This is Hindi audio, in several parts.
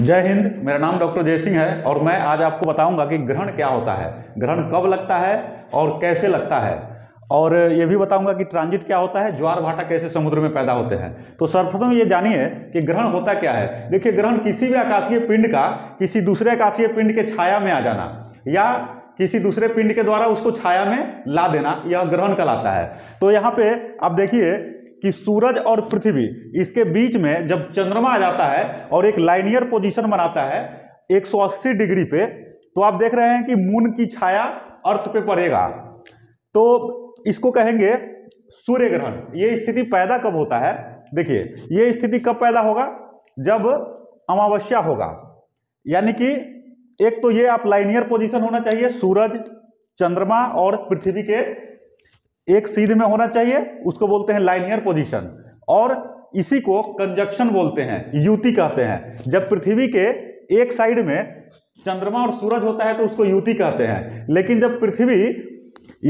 जय हिंद, मेरा नाम डॉक्टर जय सिंह है और मैं आज आपको बताऊंगा कि ग्रहण क्या होता है, ग्रहण कब लगता है और कैसे लगता है, और ये भी बताऊंगा कि ट्रांजिट क्या होता है, ज्वार भाटा कैसे समुद्र में पैदा होते हैं। तो सर्वप्रथम ये जानिए कि ग्रहण होता क्या है। देखिए, ग्रहण किसी भी आकाशीय पिंड का किसी दूसरे आकाशीय पिंड के छाया में आ जाना या किसी दूसरे पिंड के द्वारा उसको छाया में ला देना, यह ग्रहण कहलाता है। तो यहाँ पे आप देखिए कि सूरज और पृथ्वी इसके बीच में जब चंद्रमा आ जाता है और एक लाइनियर पोजीशन बनाता है 180 डिग्री पे, तो आप देख रहे हैं कि मून की छाया अर्थ पे पड़ेगा, तो इसको कहेंगे सूर्य ग्रहण। ये स्थिति पैदा कब होता है? देखिए, ये स्थिति कब पैदा होगा? जब अमावस्या होगा, यानी कि एक तो ये आप लाइनियर पोजीशन होना चाहिए, सूरज चंद्रमा और पृथ्वी के एक सीध में होना चाहिए, उसको बोलते हैं लाइनियर पोजीशन, और इसी को कंजक्शन बोलते हैं, युति कहते हैं। जब पृथ्वी के एक साइड में चंद्रमा और सूरज होता है तो उसको युति कहते हैं, लेकिन जब पृथ्वी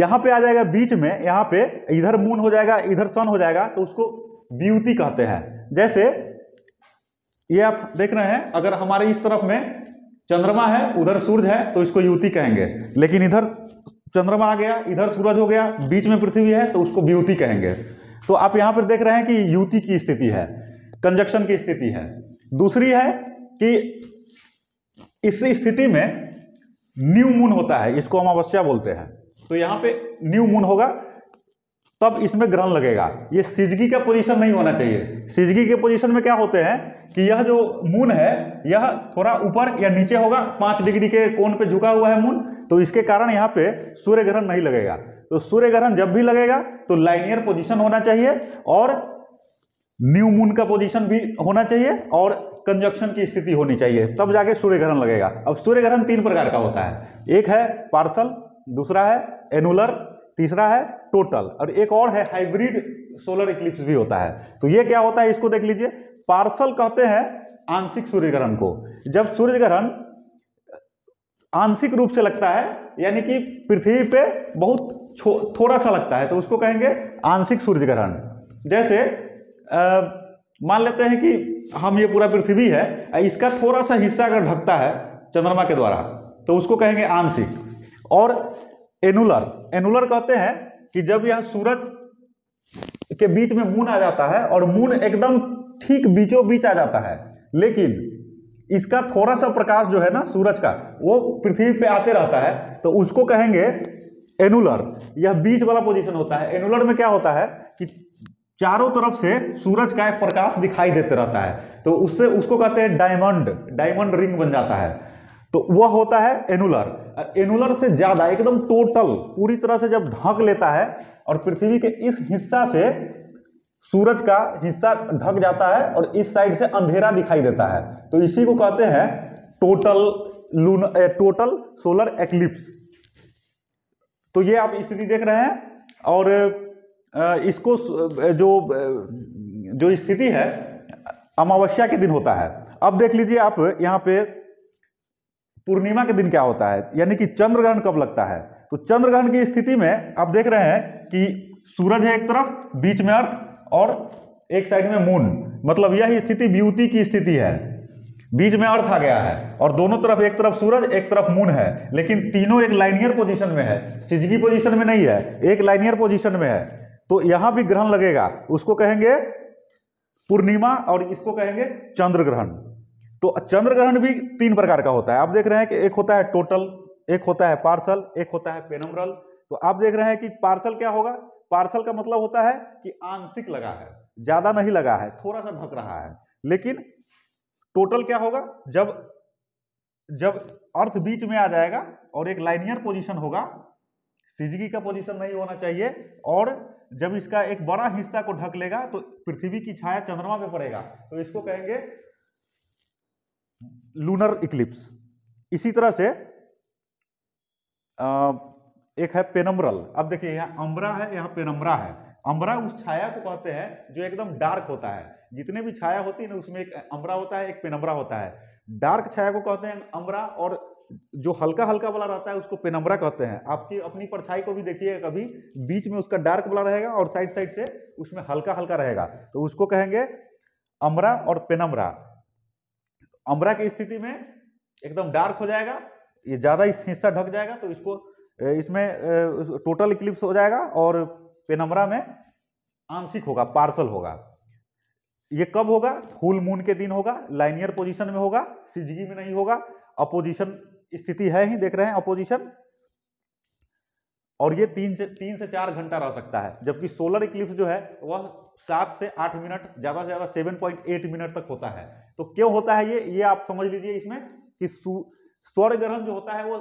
यहाँ पे आ जाएगा बीच में, यहाँ पे इधर मून हो जाएगा इधर सन हो जाएगा, तो उसको वियुति कहते हैं। जैसे ये आप देख रहे हैं, अगर हमारे इस तरफ में चंद्रमा है उधर सूरज है तो इसको युति कहेंगे, लेकिन इधर चंद्रमा आ गया इधर सूरज हो गया बीच में पृथ्वी है तो उसको व्युति कहेंगे। तो आप यहाँ पर देख रहे हैं कि युति की स्थिति है, कंजक्शन की स्थिति है। दूसरी है कि इस स्थिति में न्यू मून होता है, इसको अमावस्या बोलते हैं, तो यहाँ पे न्यू मून होगा तब इसमें ग्रहण लगेगा। ये सिजगी का पोजीशन नहीं होना चाहिए। सिजगी के पोजीशन में क्या होते हैं कि यह जो मून है यह थोड़ा ऊपर या नीचे होगा, 5 डिग्री के कोण पे झुका हुआ है मून, तो इसके कारण यहाँ पे सूर्य ग्रहण नहीं लगेगा। तो सूर्य ग्रहण जब भी लगेगा तो लाइनियर पोजीशन होना चाहिए और न्यू मून का पोजीशन भी होना चाहिए और कंजक्शन की स्थिति होनी चाहिए, तब जाके सूर्य ग्रहण लगेगा। अब सूर्य ग्रहण 3 प्रकार का होता है, एक है पार्सल, दूसरा है एनुलर, तीसरा है टोटल, और एक और है हाइब्रिड सोलर इक्लिप्स भी होता है। तो ये क्या होता है, इसको देख लीजिए। पार्सल कहते हैं आंशिक सूर्य ग्रहण को, जब सूर्य ग्रहण आंशिक रूप से लगता है, यानी कि पृथ्वी पे बहुत थोड़ा सा लगता है, तो उसको कहेंगे आंशिक सूर्य ग्रहण। जैसे मान लेते हैं कि हम ये पूरा पृथ्वी है, इसका थोड़ा सा हिस्सा अगर ढकता है चंद्रमा के द्वारा तो उसको कहेंगे आंशिक। और एनुलर, एनुलर कहते हैं कि जब यह सूरज के बीच में मून आ जाता है और मून एकदम ठीक बीचों बीच आ जाता है, लेकिन इसका थोड़ा सा प्रकाश जो है ना सूरज का, वो पृथ्वी पे आते रहता है, तो उसको कहेंगे एनुलर। यह बीच वाला पोजीशन होता है। एनुलर में क्या होता है कि चारों तरफ से सूरज का एक प्रकाश दिखाई देते रहता है, तो उससे उसको कहते हैं डायमंड, डायमंड रिंग बन जाता है, तो वह होता है एनुलर। एनुलर से ज्यादा एकदम टोटल पूरी तरह से जब ढक लेता है और पृथ्वी के इस हिस्सा से सूरज का हिस्सा ढक जाता है और इस साइड से अंधेरा दिखाई देता है, तो इसी को कहते हैं टोटल सोलर एक्लिप्स। तो ये आप स्थिति देख रहे हैं, और इसको जो स्थिति है अमावस्या के दिन होता है। अब देख लीजिए आप यहाँ पे पूर्णिमा के दिन क्या होता है, यानी कि चंद्र ग्रहण कब लगता है। तो चंद्र ग्रहण की स्थिति में आप देख रहे हैं कि सूरज है एक तरफ, बीच में अर्थ और एक साइड में मून, मतलब यह स्थिति व्युति की स्थिति है। बीच में अर्थ आ गया है और दोनों तरफ, एक तरफ सूरज एक तरफ मून है, लेकिन तीनों एक लाइनियर पोजीशन में है, सिजगी पोजीशन में नहीं है, एक लाइनियर पोजीशन में है, तो यहां भी ग्रहण लगेगा, उसको कहेंगे पूर्णिमा और इसको कहेंगे चंद्र ग्रहण। तो चंद्र ग्रहण भी 3 प्रकार का होता है। आप देख रहे हैं कि एक होता है टोटल, एक होता है पार्सल, एक होता है पेनम्ब्रल। तो आप देख रहे हैं कि पार्सल क्या होगा, पार्सल का मतलब होता है कि आंशिक लगा है, ज्यादा नहीं लगा है, थोड़ा सा ढक रहा है, लेकिन टोटल क्या होगा, जब अर्थ बीच में आ जाएगा और एक लाइनियर पोजीशन होगा, सिजगी का पोजीशन नहीं होना चाहिए, और जब इसका एक बड़ा हिस्सा को ढक लेगा तो पृथ्वी की छाया चंद्रमा पे पड़ेगा, तो इसको कहेंगे लूनर इक्लिप्स। इसी तरह से एक है पेनम्ब्रल। अब देखिए, यहाँ अम्बरा है यहाँ पेनम्ब्रा है। अम्बरा उस छाया को कहते हैं जो एकदम डार्क होता है, जितने भी छाया होती है ना उसमें एक अम्बरा होता है एक पेनम्ब्रा होता है। डार्क छाया को कहते हैं अम्बरा और जो हल्का हल्का वाला रहता है उसको पेनम्ब्रा कहते हैं। आपकी अपनी परछाई को भी देखिएगा, कभी बीच में उसका डार्क वाला रहेगा और साइड साइड से उसमें हल्का हल्का रहेगा, तो उसको कहेंगे अम्बरा और पेनम्ब्रा। अम्बरा की स्थिति में एकदम डार्क हो जाएगा, ये ज़्यादा इस हिस्सा ढक जाएगा तो इसको इसमें टोटल इक्लिप्स हो जाएगा और पेनम्बरा में आंशिक होगा, पार्सल होगा। ये कब होगा? फुल मून के दिन होगा, लाइनियर पोजीशन में होगा, सिज़िगी में नहीं होगा। अपोजिशन स्थिति है ही, देख रहे हैं अपोजिशन, और ये तीन से चार घंटा रह सकता है। जबकि सोलर इक्लिप्स जो है वह 7 से 8 मिनट, ज़्यादा से ज़्यादा 7.8 मिनट तक होता है। तो क्यों होता है ये आप समझ लीजिए इसमें कि सूर्य ग्रहण जो होता है वो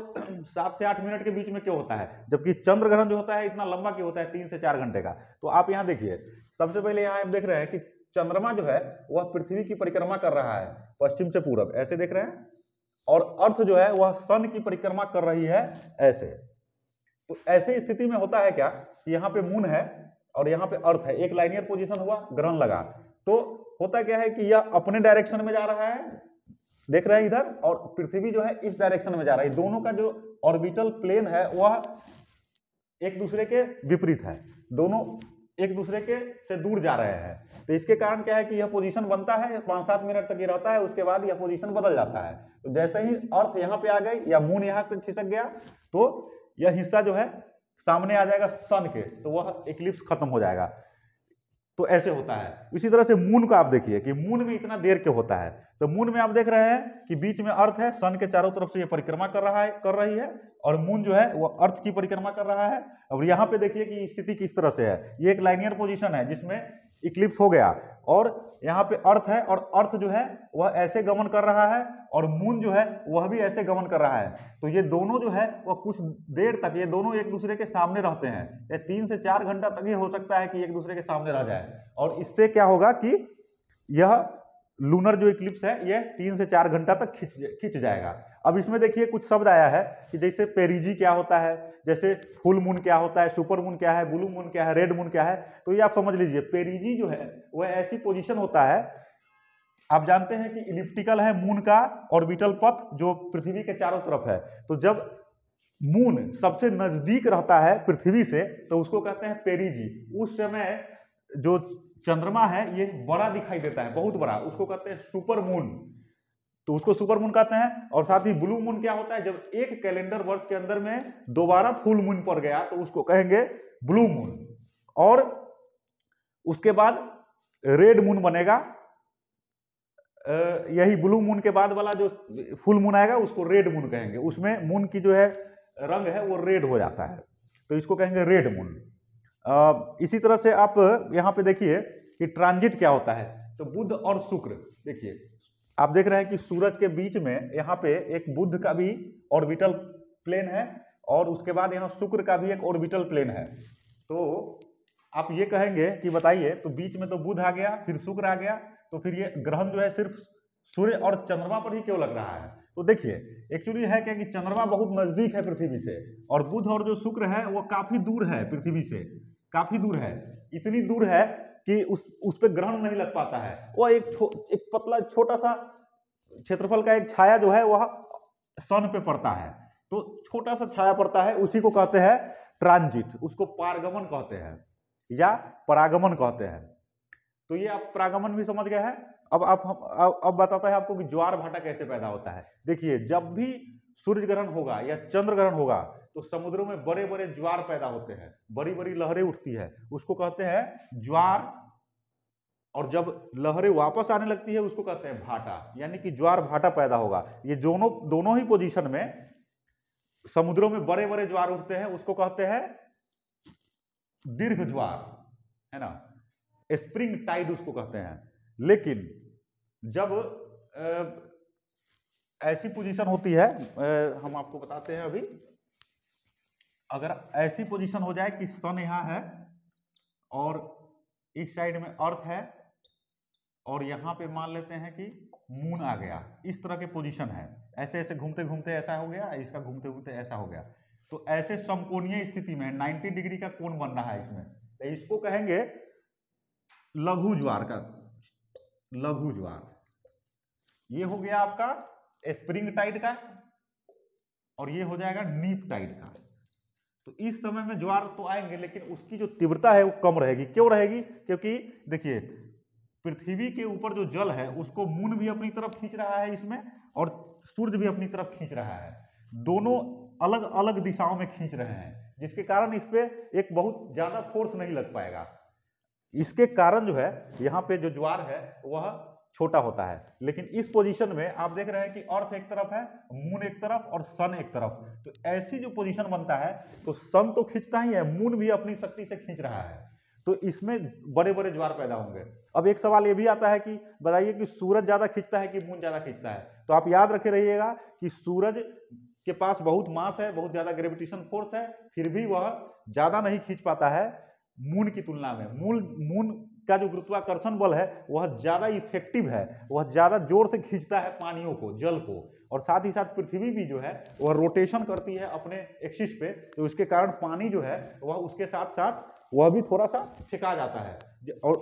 7 से 8 मिनट के बीच में क्यों होता है, जबकि चंद्र ग्रहण जो होता है इतना लंबा क्यों होता है, 3 से 4 घंटे का। तो आप यहाँ देखिए, सबसे पहले यहाँ आप देख रहे हैं कि चंद्रमा जो है वह पृथ्वी की परिक्रमा कर रहा है पश्चिम से पूरब, ऐसे देख रहे हैं, और अर्थ जो है वह सन की परिक्रमा कर रही है ऐसे। तो ऐसे स्थिति में होता है क्या, यहाँ पे मून है और यहाँ पे अर्थ है, एक लाइनियर पोजीशन हुआ, ग्रहण लगा, तो होता क्या है कि यह अपने डायरेक्शन में जा रहा है, देख रहे हैं इधर, और पृथ्वी जो है इस डायरेक्शन में जा रहा है। दोनों का जो ऑर्बिटल प्लेन है वह एक दूसरे के विपरीत है, दोनों एक दूसरे के से दूर जा रहे हैं। तो इसके कारण क्या है कि यह पोजीशन बनता है, 5-7 मिनट तक ये रहता है, उसके बाद यह पोजीशन बदल जाता है। तो जैसे ही अर्थ यहाँ पे आ गई या मून यहाँ पे खिसक गया तो यह हिस्सा जो है सामने आ जाएगा सन के, तो वह इक्लिप्स खत्म हो जाएगा। तो ऐसे होता है। इसी तरह से मून का आप देखिए कि मून में इतना देर क्यों होता है। तो मून में आप देख रहे हैं कि बीच में अर्थ है, सन के चारों तरफ से ये परिक्रमा कर रही है और मून जो है वो अर्थ की परिक्रमा कर रहा है। अब यहाँ पे देखिए कि स्थिति किस तरह से है, ये एक लाइनियर पोजीशन है जिसमें इक्लिप्स हो गया, और यहाँ पे अर्थ है और अर्थ जो है वह ऐसे गमन कर रहा है और मून जो है वह भी ऐसे गमन कर रहा है। तो ये दोनों जो है वह कुछ देर तक, ये दोनों एक दूसरे के सामने रहते हैं, या 3 से 4 घंटा तक ही हो सकता है कि एक दूसरे के सामने रह जाए। और इससे क्या होगा कि यह लूनर जो इक्लिप्स है यह 3 से 4 घंटा तक खिंच जाएगा। अब इसमें देखिए कुछ शब्द आया है कि जैसे पेरिजी क्या होता है, जैसे फुल मून क्या होता है, सुपर मून क्या है, ब्लू मून क्या है, रेड मून क्या है। तो ये आप समझ लीजिए, पेरिजी जो है वह ऐसी पोजीशन होता है, आप जानते हैं कि इलिप्टिकल है मून का ऑर्बिटल पथ जो पृथ्वी के चारों तरफ है। तो जब मून सबसे नजदीक रहता है पृथ्वी से तो उसको कहते हैं पेरिजी। उस समय जो चंद्रमा है ये बड़ा दिखाई देता है, बहुत बड़ा, उसको कहते हैं सुपर मून, तो उसको सुपर मून कहते हैं। और साथ ही ब्लू मून क्या होता है, जब एक कैलेंडर वर्ष के अंदर में दोबारा फुल मून पर गया तो उसको कहेंगे ब्लू मून। और उसके बाद रेड मून बनेगा, यही ब्लू मून के बाद वाला जो फुल मून आएगा उसको रेड मून कहेंगे, उसमें मून की जो है रंग है वो रेड हो जाता है, तो इसको कहेंगे रेड मून। इसी तरह से आप यहाँ पे देखिए कि ट्रांजिट क्या होता है। तो बुध और शुक्र, देखिए आप देख रहे हैं कि सूरज के बीच में यहाँ पे एक बुध का भी ऑर्बिटल प्लेन है और उसके बाद यहाँ शुक्र का भी एक ऑर्बिटल प्लेन है। तो आप ये कहेंगे कि बताइए, तो बीच में तो बुध आ गया, फिर शुक्र आ गया, तो फिर ये ग्रहण जो है सिर्फ सूर्य और चंद्रमा पर ही क्यों लग रहा है। तो देखिए एक्चुअली है क्या कि चंद्रमा बहुत नजदीक है पृथ्वी से और बुध और जो शुक्र है वो काफी दूर है पृथ्वी से, काफी दूर है, इतनी दूर है कि उस पे ग्रहण नहीं लग पाता है। वह एक पतला छोटा सा क्षेत्रफल का एक छाया जो है वह सन पे पड़ता है, तो छोटा सा छाया पड़ता है, उसी को कहते हैं ट्रांजिट, उसको पारगमन कहते हैं या परागमन कहते हैं। तो ये आप परागमन भी समझ गए हैं। अब बताता है आपको कि ज्वार भाटा कैसे पैदा होता है। देखिए जब भी सूर्य ग्रहण होगा या चंद्र ग्रहण होगा तो समुद्रों में बड़े बड़े ज्वार पैदा होते हैं, बड़ी बड़ी लहरें उठती है, उसको कहते हैं ज्वार। और जब लहरें वापस आने लगती है उसको कहते हैं भाटा, यानी कि ज्वार भाटा पैदा होगा। ये दोनों ही पोजीशन में समुद्रों में बड़े बड़े ज्वार उठते हैं, उसको कहते हैं दीर्घ ज्वार, है ना, स्प्रिंग टाइड उसको कहते हैं। लेकिन जब ऐसी पोजीशन होती है, हम आपको बताते हैं अभी, अगर ऐसी पोजीशन हो जाए कि सन यहाँ है और इस साइड में अर्थ है और यहाँ पे मान लेते हैं कि मून आ गया, इस तरह के पोजीशन है, ऐसे ऐसे घूमते घूमते ऐसा हो गया, इसका घूमते घूमते ऐसा हो गया, तो ऐसे समकोणीय स्थिति में 90 डिग्री का कोण बन रहा है इसमें, तो इसको कहेंगे लघु ज्वार। ये हो गया आपका स्प्रिंग टाइड का और ये हो जाएगा नीप टाइड का। तो इस समय में ज्वार तो आएंगे लेकिन उसकी जो तीव्रता है वो कम रहेगी। क्यों रहेगी? क्योंकि देखिए पृथ्वी के ऊपर जो जल है उसको मून भी अपनी तरफ खींच रहा है इसमें, और सूर्य भी अपनी तरफ खींच रहा है, दोनों अलग अलग दिशाओं में खींच रहे हैं, जिसके कारण इस पर एक बहुत ज़्यादा फोर्स नहीं लग पाएगा। इसके कारण जो है यहाँ पे जो ज्वार है वह छोटा होता है, लेकिन इस पोजीशन में आप देख रहे हैं कि अर्थ एक तरफ है, मून एक तरफ और सन एक तरफ, तो ऐसी जो पोजीशन बनता है तो सन तो खींचता ही है, मून भी अपनी शक्ति से खींच रहा है, तो इसमें बड़े बड़े ज्वार पैदा होंगे। अब एक सवाल ये भी आता है कि बताइए कि सूरज ज़्यादा खींचता है कि मून ज़्यादा खींचता है? तो आप याद रखे रहिएगा कि सूरज के पास बहुत मास है, बहुत ज़्यादा ग्रेविटेशन फोर्स है, फिर भी वह ज़्यादा नहीं खींच पाता है मून की तुलना में। मून का जो गुरुत्वाकर्षण बल है वह ज़्यादा इफेक्टिव है, वह ज़्यादा जोर से खींचता है पानियों को, जल को, और साथ ही साथ पृथ्वी भी जो है वह रोटेशन करती है अपने एक्सिस पे, तो उसके कारण पानी जो है वह उसके साथ साथ वह भी थोड़ा सा छिका जाता है और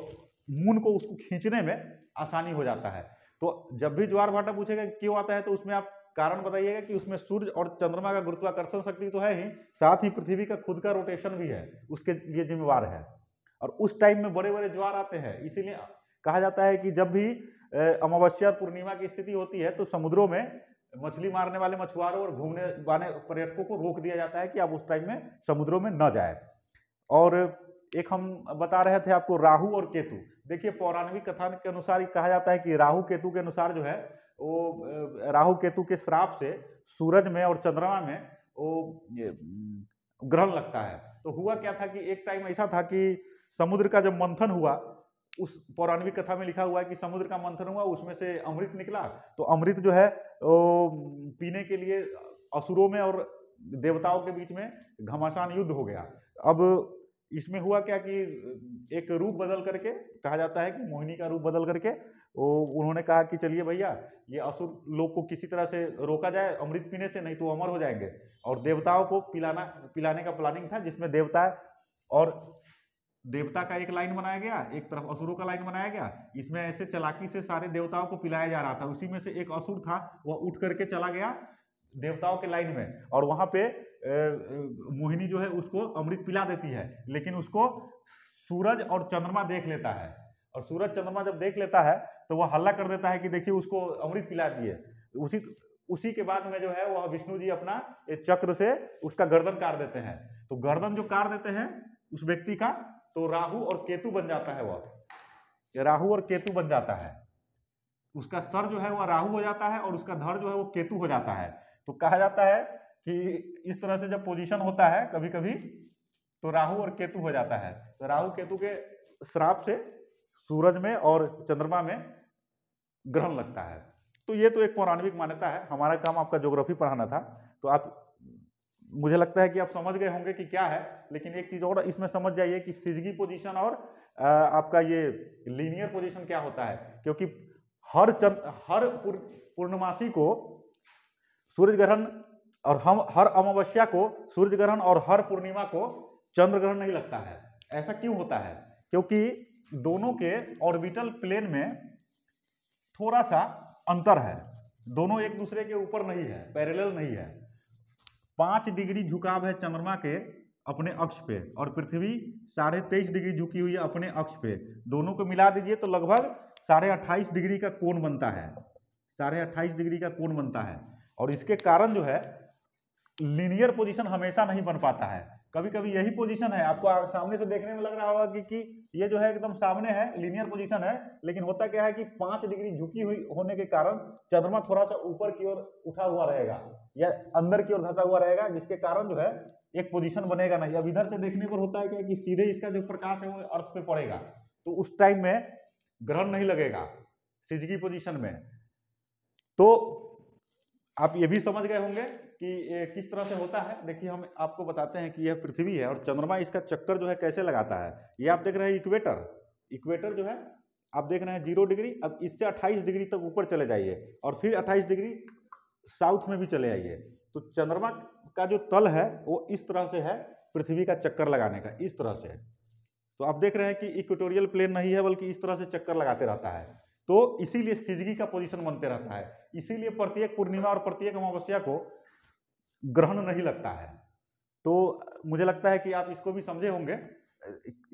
मून को उसको खींचने में आसानी हो जाता है। तो जब भी ज्वार भाटा पूछेगा क्यों आता है तो उसमें आप कारण बताइएगा कि उसमें सूर्य और चंद्रमा का गुरुत्वाकर्षण शक्ति तो है ही, साथ ही पृथ्वी का खुद का रोटेशन भी है, उसके लिए जिम्मेवार है, और उस टाइम में बड़े बड़े ज्वार आते हैं। इसीलिए कहा जाता है कि जब भी अमावस्या पूर्णिमा की स्थिति होती है तो समुद्रों में मछली मारने वाले मछुआरों और घूमने वाले पर्यटकों को रोक दिया जाता है कि आप उस टाइम में समुद्रों में न जाए। और एक हम बता रहे थे आपको राहु और केतु, देखिए पौराणिक कथा के अनुसार कहा जाता है कि राहु केतु के अनुसार जो है वो राहु केतु के श्राप से सूरज में और चंद्रमा में वो ग्रहण लगता है। तो हुआ क्या था कि एक टाइम ऐसा था कि समुद्र का जब मंथन हुआ, उस पौराणिक कथा में लिखा हुआ है कि समुद्र का मंथन हुआ, उसमें से अमृत निकला, तो अमृत जो है पीने के लिए असुरों में और देवताओं के बीच में घमासान युद्ध हो गया। अब इसमें हुआ क्या कि एक रूप बदल करके, कहा जाता है कि मोहिनी का रूप बदल करके उन्होंने कहा कि चलिए भैया ये असुर लोग को किसी तरह से रोका जाए अमृत पीने से, नहीं तो अमर हो जाएंगे, और देवताओं को पिलाने का प्लानिंग था, जिसमें देवता और देवता का एक लाइन बनाया गया, एक तरफ असुरों का लाइन बनाया गया। इसमें ऐसे चालाकी से सारे देवताओं को पिलाया जा रहा था, उसी में से एक असुर था वह उठ करके चला गया देवताओं के लाइन में, और वहाँ पे मोहिनी जो है उसको अमृत पिला देती है, लेकिन उसको सूरज और चंद्रमा देख लेता है, और सूरज चंद्रमा जब देख लेता है तो वह हल्ला कर देता है कि देखिए उसको अमृत पिला दिए। उसी के बाद में जो है वह विष्णु जी अपना एक चक्र से उसका गर्दन काट देते हैं, तो गर्दन जो काट देते हैं उस व्यक्ति का, तो राहु और केतु बन जाता है, वह राहु और केतु बन जाता है, उसका सर जो है वह राहु हो जाता है और उसका धड़ जो है वो केतु हो जाता है। तो कहा जाता है कि इस तरह से जब पोजीशन होता है कभी कभी तो राहु और केतु हो जाता है। तो राहु केतु के श्राप से सूरज में और चंद्रमा में ग्रहण लगता है। तो ये तो एक पौराणिक मान्यता है, हमारा काम आपका ज्योग्राफी पढ़ाना था, तो आप, मुझे लगता है कि आप समझ गए होंगे कि क्या है। लेकिन एक चीज़ और इसमें समझ जाइए कि सिजगी पोजीशन और आपका ये लीनियर पोजीशन क्या होता है, क्योंकि हर पूर्णमासी को सूर्य ग्रहण और हर अमावस्या को सूर्य ग्रहण और हर पूर्णिमा को चंद्र ग्रहण नहीं लगता है। ऐसा क्यों होता है? क्योंकि दोनों के ऑर्बिटल प्लेन में थोड़ा सा अंतर है, दोनों एक दूसरे के ऊपर नहीं है, पैरेलल नहीं है। 5 डिग्री झुकाव है चंद्रमा के अपने अक्ष पे और पृथ्वी 23.5 डिग्री झुकी हुई है अपने अक्ष पे, दोनों को मिला दीजिए तो लगभग 28.5 डिग्री का कोण बनता है, 28.5 डिग्री का कोण बनता है। और इसके कारण जो है लीनियर पोजीशन हमेशा नहीं बन पाता है, कभी कभी यही पोजीशन है, आपको सामने से देखने में लग रहा होगा कि ये जो है एकदम सामने है, लीनियर पोजीशन है, लेकिन होता क्या है कि 5 डिग्री झुकी हुई होने के कारण चंद्रमा थोड़ा सा ऊपर की ओर उठा हुआ रहेगा या अंदर की ओर धंसा हुआ रहेगा, जिसके कारण जो है एक पोजीशन बनेगा नहीं। अब इधर से देखने पर होता है क्या कि सीधे इसका जो प्रकाश है वो अर्थ पे पड़ेगा, तो उस टाइम में ग्रहण नहीं लगेगा सिजगी पोजीशन में। तो आप ये भी समझ गए होंगे कि किस तरह से होता है। देखिए हम आपको बताते हैं कि यह पृथ्वी है और चंद्रमा इसका चक्कर जो है कैसे लगाता है। ये आप देख रहे हैं इक्वेटर, इक्वेटर जो है आप देख रहे हैं 0 डिग्री। अब इससे 28 डिग्री तक ऊपर चले जाइए और फिर 28 डिग्री साउथ में भी चले जाइए। तो चंद्रमा का जो तल है वो इस तरह से है पृथ्वी का चक्कर लगाने का, इस तरह से। तो आप देख रहे हैं कि इक्वेटोरियल प्लेन नहीं है बल्कि इस तरह से चक्कर लगाते रहता है, तो इसीलिए सिजगी का पोजीशन बनते रहता है। इसीलिए प्रत्येक पूर्णिमा और प्रत्येक अमावस्या को ग्रहण नहीं लगता है। तो मुझे लगता है कि आप इसको भी समझे होंगे।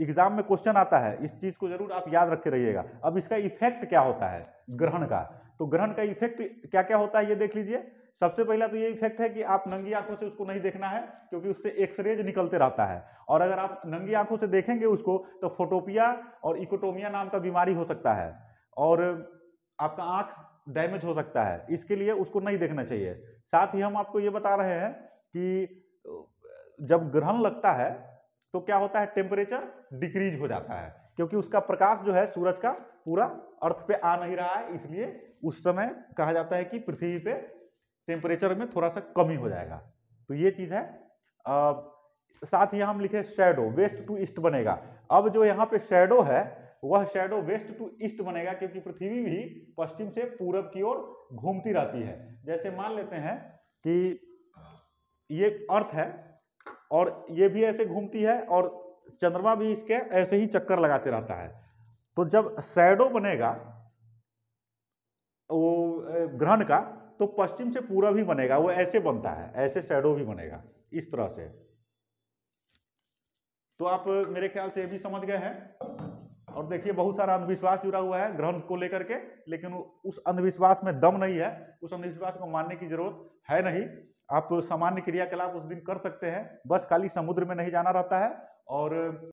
एग्जाम में क्वेश्चन आता है, इस चीज़ को जरूर आप याद रखे रहिएगा। अब इसका इफेक्ट क्या होता है ग्रहण का, तो ग्रहण का इफेक्ट क्या क्या होता है ये देख लीजिए। सबसे पहला तो ये इफेक्ट है कि आप नंगी आंखों से उसको नहीं देखना है, क्योंकि उससे एक्सरेज निकलते रहता है, और अगर आप नंगी आंखों से देखेंगे उसको तो फोटोपिया और इकोटोमिया नाम का बीमारी हो सकता है और आपका आँख डैमेज हो सकता है, इसके लिए उसको नहीं देखना चाहिए। साथ ही हम आपको ये बता रहे हैं कि जब ग्रहण लगता है तो क्या होता है, टेम्परेचर डिक्रीज हो जाता है, क्योंकि उसका प्रकाश जो है सूरज का पूरा अर्थ पे आ नहीं रहा है, इसलिए उस समय कहा जाता है कि पृथ्वी पे टेम्परेचर में थोड़ा सा कमी हो जाएगा। तो ये चीज़ है। साथ ही हम लिखे शैडो, वेस्ट टू ईस्ट बनेगा। अब जो यहाँ पे शैडो है वह शैडो वेस्ट टू ईस्ट बनेगा, क्योंकि पृथ्वी भी पश्चिम से पूरब की ओर घूमती रहती है। जैसे मान लेते हैं कि ये अर्थ है और ये भी ऐसे घूमती है और चंद्रमा भी इसके ऐसे ही चक्कर लगाते रहता है। तो जब शैडो बनेगा वो ग्रहण का, तो पश्चिम से पूरब ही बनेगा, वो ऐसे बनता है, ऐसे शैडो भी बनेगा इस तरह से। तो आप मेरे ख्याल से ये भी समझ गए हैं। और देखिए बहुत सारा अंधविश्वास जुड़ा हुआ है ग्रहण को लेकर के, लेकिन उस अंधविश्वास में दम नहीं है, उस अंधविश्वास को मानने की जरूरत है नहीं। आप सामान्य क्रियाकलाप उस दिन कर सकते हैं, बस खाली समुद्र में नहीं जाना रहता है। और